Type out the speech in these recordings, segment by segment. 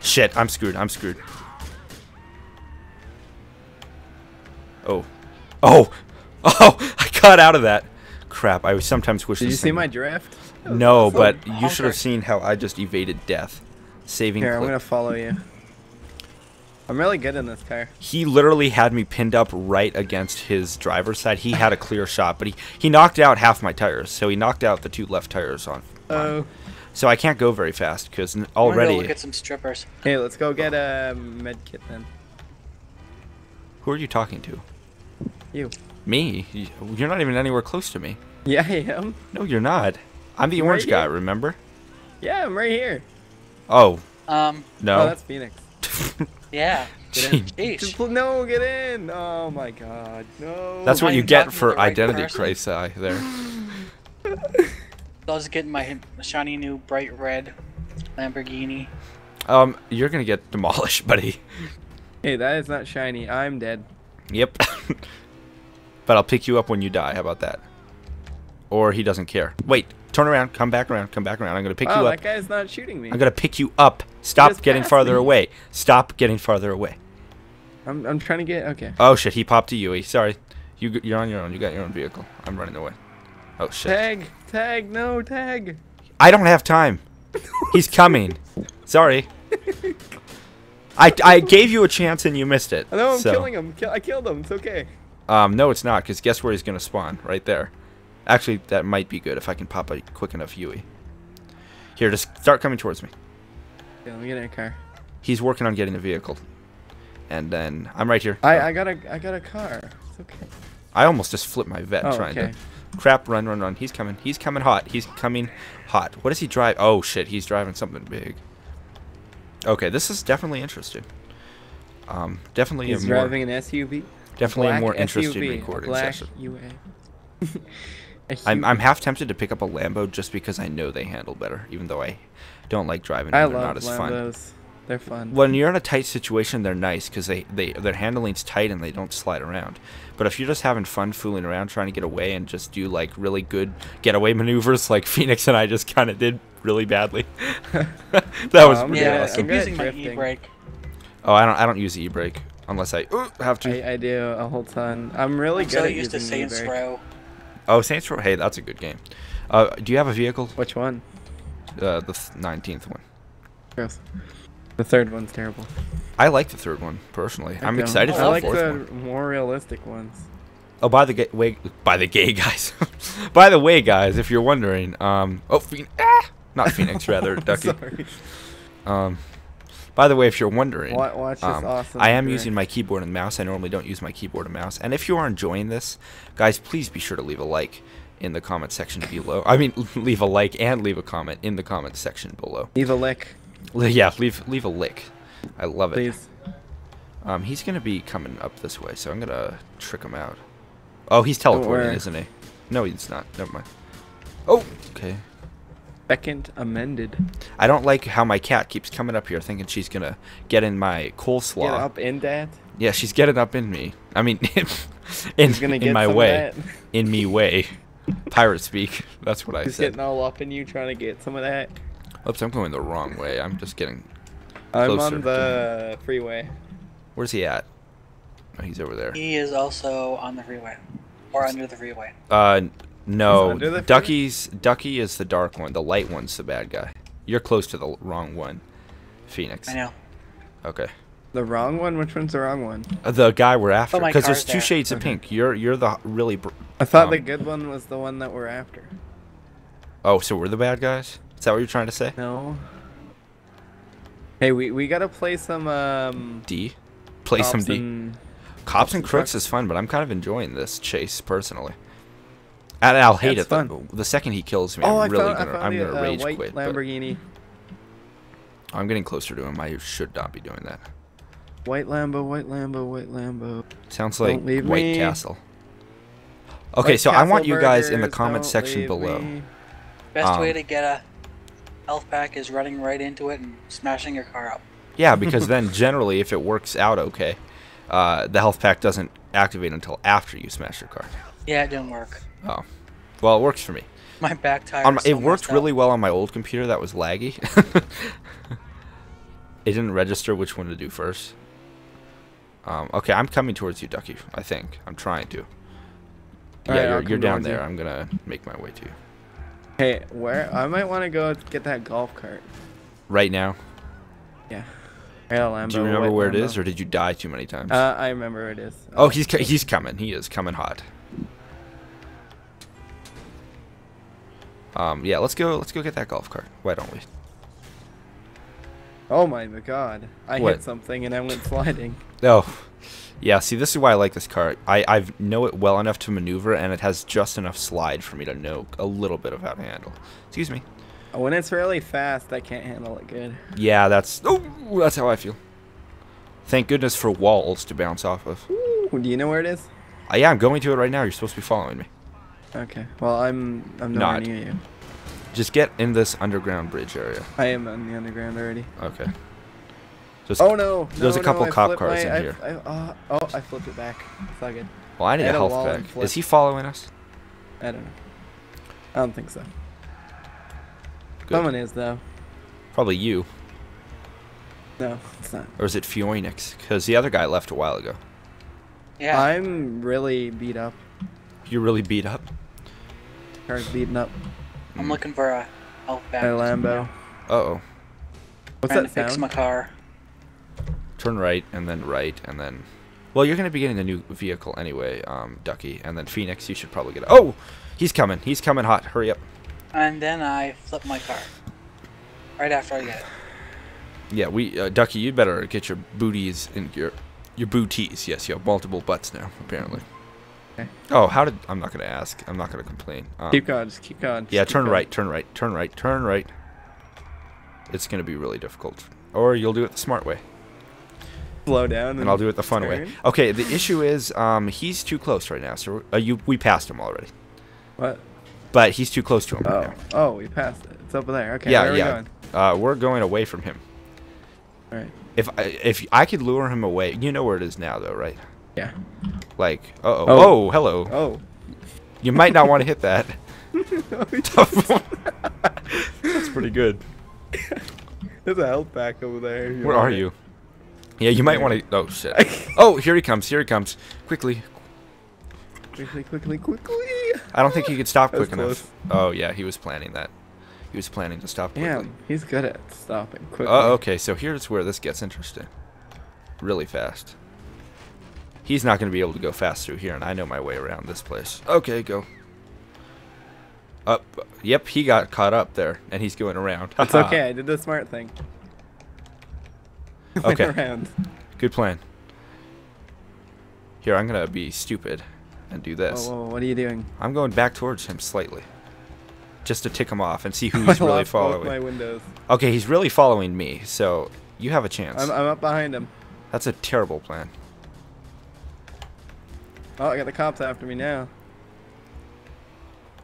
Shit, I'm screwed. I'm screwed. Oh. Oh! Oh! I got out of that. Crap, I sometimes wish... Did you see my drift? No, but you should have seen how I just evaded death. Saving Here, clip. I'm gonna follow you. I'm really good in this car. He literally had me pinned up right against his driver's side. He had a clear shot, but he knocked out half my tires. So he knocked out the two left tires on. Oh. So I can't go very fast because already... I'm gonna get some strippers. Hey, let's go get a med kit then. Who are you talking to? You. Me? You're not even anywhere close to me. Yeah, I am. No, you're not. I'm the orange guy, remember? Yeah, I'm right here. Oh. No. Oh, that's Phoenix. Yeah. Jeez. No, get in. Oh my god. No. That's what you get for identity crisis there. I'll just get my shiny new bright red Lamborghini. You're going to get demolished, buddy. Hey, that is not shiny. I'm dead. Yep. But I'll pick you up when you die. How about that? Or he doesn't care. Wait. Turn around. Come back around. Come back around. I'm going to pick you up. Oh, that guy's not shooting me. I'm going to pick you up. Stop getting farther away. Stop getting farther away. I'm trying to get... Okay. Oh, shit. He popped a Yui. Sorry. You're on your own. You got your own vehicle. I'm running away. Oh, shit. Tag. Tag. No, tag. I don't have time. He's coming. Sorry. I gave you a chance and you missed it. No, I'm killing him. I killed him. It's okay. No, it's not, because guess where he's going to spawn? Right there. Actually, that might be good if I can pop a quick enough Yui. Here, just start coming towards me. Yeah, let me get in a car. He's working on getting a vehicle. And then I'm right here. I got a car. It's okay. I almost just flipped my vet trying to crap, run, run, run. He's coming. He's coming hot. He's coming hot. What does he drive? Oh shit, he's driving something big. Okay, this is definitely interesting. Definitely he's driving an SUV. Definitely a more interesting recording session. I'm half tempted to pick up a Lambo just because I know they handle better, even though I don't like driving them. They're not as fun. They're fun. When you're in a tight situation, they're nice because their handling's tight and they don't slide around. But if you're just having fun fooling around trying to get away and just do like really good getaway maneuvers like Phoenix and I just kind of did really badly. That was pretty awesome. I'm using my e-brake. Oh, I don't use the e-brake unless I have to. I do a whole ton. I'm really good at using the e-brake. Oh, Saints Row. Hey, that's a good game. Do you have a vehicle? Which one? The 19th one. Gross. The third one's terrible. I like the third one, personally. I'm excited for the fourth one. I like the more realistic ones. Oh, by the way, guys. By the way, guys, if you're wondering, not Phoenix, rather, Ducky. Sorry. By the way, if you're wondering, I am using my keyboard and mouse. I normally don't use my keyboard and mouse. And if you are enjoying this, guys, please be sure to leave a like in the comment section below. I mean, leave a like and leave a comment in the comment section below. Leave a lick. Yeah, leave a lick. I love it. Please. He's going to be coming up this way, so I'm going to trick him out. Oh, he's teleporting, isn't he? No, he's not. Never mind. Oh, okay. Second amended. I don't like how my cat keeps coming up here thinking she's going to get in my coleslaw. Get up in that? Yeah, she's getting up in me. I mean, in my way. In me way. Pirate speak. That's what I said. She's getting all up in you trying to get some of that. Oops, I'm going the wrong way. I'm just getting closer. I'm on the freeway. Where's he at? Oh, he's over there. He is also on the freeway. Or under the freeway. No, Ducky is the dark one. The light one's the bad guy. You're close to the wrong one, Phoenix. I know. Okay. The wrong one? Which one's the wrong one? The guy we're after. Because there's two shades of pink. You're the really... I thought the good one was the one that we're after. Oh, so we're the bad guys? Is that what you're trying to say? No. Hey, we gotta play some... Play some D. Cops and Crooks is fun, but I'm kind of enjoying this chase, personally. And I'll hate it. The second he kills me, I'm gonna rage quit. Lamborghini. I'm getting closer to him. I should not be doing that. White Lambo, white Lambo, white Lambo. Sounds like White Castle. Okay, so I want you guys in the comment section below. Best way to get a health pack is running right into it and smashing your car up. Yeah, because then generally, if it works out okay, the health pack doesn't activate until after you smash your car. Yeah, it didn't work. Oh. Well, it works for me. My back tire. It worked really well on my old computer that was laggy. It didn't register which one to do first. Okay, I'm coming towards you, Ducky. I think I'm trying to. Yeah, right, you're down there. I'm gonna make my way to you. Hey, where? I might want to go get that golf cart. Right now? Yeah. Lambo, do you remember where it is, or did you die too many times? I remember where it is. Oh, he's coming. He is coming hot. Yeah, let's go get that golf cart. Why don't we? Oh my god. I hit something and I went sliding. Oh. Yeah, see, this is why I like this cart. I know it well enough to maneuver, and it has just enough slide for me to know a little bit of how to handle. Excuse me. When it's really fast, I can't handle it good. Yeah, that's how I feel. Thank goodness for walls to bounce off of. Ooh, do you know where it is? Yeah, I'm going to it right now. You're supposed to be following me. Okay. Well, I'm nowhere near you. Just get in this underground bridge area. I am on the underground already. Okay. Just, oh no! There's a couple cop cars in here. I flipped it back. Fuck it. Well, I need a health pack. Is he following us? I don't know. I don't think so. Good. Someone is though. Probably you. No, it's not. Or is it Phoenix? Because the other guy left a while ago. Yeah. I'm really beat up. You're really beat up. Car's beaten up. I'm looking for a health pack. My Lambo. Uh oh. What's that sound? Trying to fix my car. Turn right, and then... Well, you're going to be getting a new vehicle anyway, Ducky. And then Phoenix, you should probably get... Oh! He's coming. He's coming hot. Hurry up. And then I flip my car. Right after I get it. Yeah, Ducky, you better get your booties in gear. Your booties. Yes, you have multiple butts now, apparently. Okay. Oh, how did... I'm not going to ask. I'm not going to complain. Keep going. Just keep going. Yeah, turn right. It's going to be really difficult. Or you'll do it the smart way. Slow down and I'll do it the fun way. Okay, the issue is he's too close right now, so we passed him already. What? But he's too close to him right now. Oh, we passed it. It's over there. Okay, where are we going? We're going away from him. All right. If I could lure him away. You know where it is now, though, right? Yeah. Like, oh, hello. Oh. You might not want to hit that. That's pretty good. There's a health pack over there. Where are you? Yeah, you might want to... Oh, shit. Oh, here he comes. Here he comes. Quickly. Quickly. I don't think he could stop quick enough. Oh, yeah. He was planning that. He was planning to stop quickly. Yeah, he's good at stopping quickly. Oh, okay. So here's where this gets interesting. Really fast. He's not going to be able to go fast through here, and I know my way around this place. Okay, go. Up. Yep, he got caught up there, and he's going around. It's okay. I did the smart thing. Okay. Good plan. Here, I'm gonna be stupid and do this. Whoa, what are you doing? I'm going back towards him slightly, just to tick him off and see who he's really following. Both my windows. Okay, he's really following me, so you have a chance. I'm up behind him. That's a terrible plan. Oh, I got the cops after me now.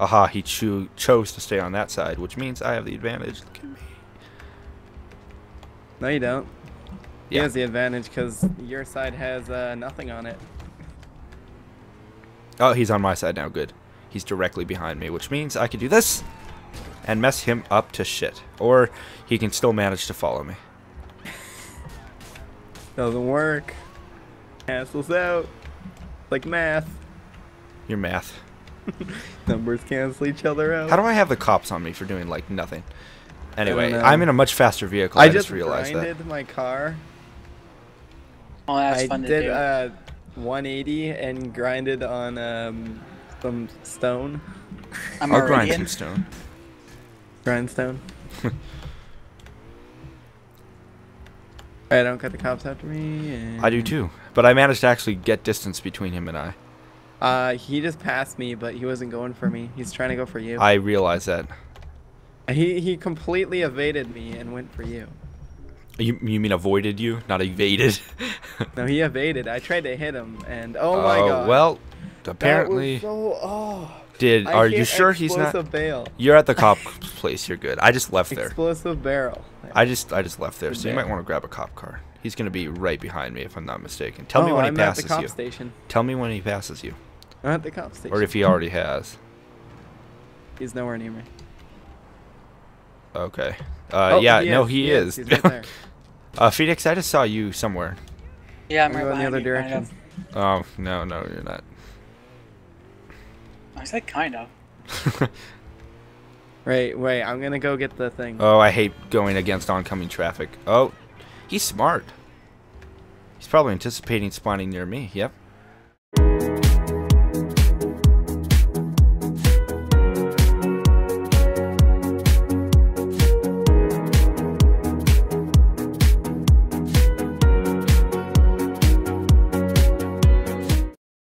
Aha! He chose to stay on that side, which means I have the advantage. Look at me. No, you don't. He has the advantage because your side has nothing on it. Oh, he's on my side now. Good. He's directly behind me, which means I can do this and mess him up to shit. Or he can still manage to follow me. Doesn't work. Cancels out. Like math. Your math. Numbers cancel each other out. How do I have the cops on me for doing, like, nothing? Anyway, I'm in a much faster vehicle. I just realized that. I grinded my car. Oh, that's fun to do. I did 180 and grinded on some stone. I'll grind some stone. Grindstone. I don't get the cops after me. And... I do too, but I managed to actually get distance between him and I. He just passed me, but he wasn't going for me. He's trying to go for you. I realize that. He completely evaded me and went for you. You mean avoided you, not evaded? No, he evaded. I tried to hit him, and oh my god. Well, apparently. That was so, are you sure he's not? Bail. You're at the cop place. You're good. I just left there. Explosive barrel. I just left there. So you might want to grab a cop car. He's gonna be right behind me if I'm not mistaken. Tell me when he passes you. Tell me when he passes you. I'm at the cop station. Or if he already has. He's nowhere near me. Okay. Yeah, no, he is. He's right there. Phoenix, I just saw you somewhere. Yeah, I'm right behind you. Go in the other direction. Kind of. Oh, no, no, you're not. I said kind of. Right, wait, I'm gonna go get the thing. Oh, I hate going against oncoming traffic. Oh, he's smart. He's probably anticipating spawning near me, yep.